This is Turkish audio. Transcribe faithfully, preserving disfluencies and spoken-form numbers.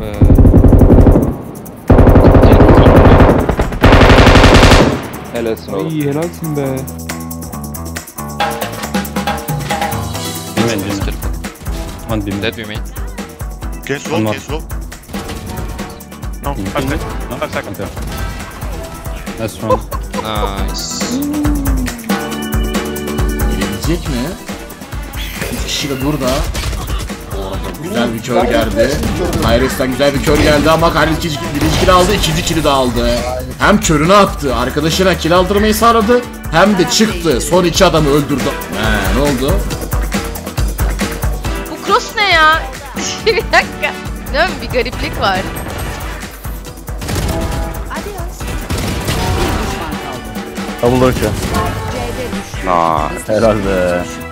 Be. Helalsin oğlum. İyi helalsin be. Düğmeyin düğmeyin. Hani düğmeyin. Düğmeyin. Gel sol, gel sol. No, five seconds. five seconds. That's wrong. Nice. Girecek mi? Bir kişi de burada. Güzel bir kör geldi. Kairis'ten güzel bir kör geldi ama Kairis birinci kili aldı, ikinci kili de aldı. Hem körünü attı, arkadaşına kil aldırmayı sağladı, hem de çıktı, son iki adamı öldürdü. He, ne oldu? Bu cross ne ya? Bir dakika. Ne mi? Bir gariplik var. Double Doge. Nice. Helal be.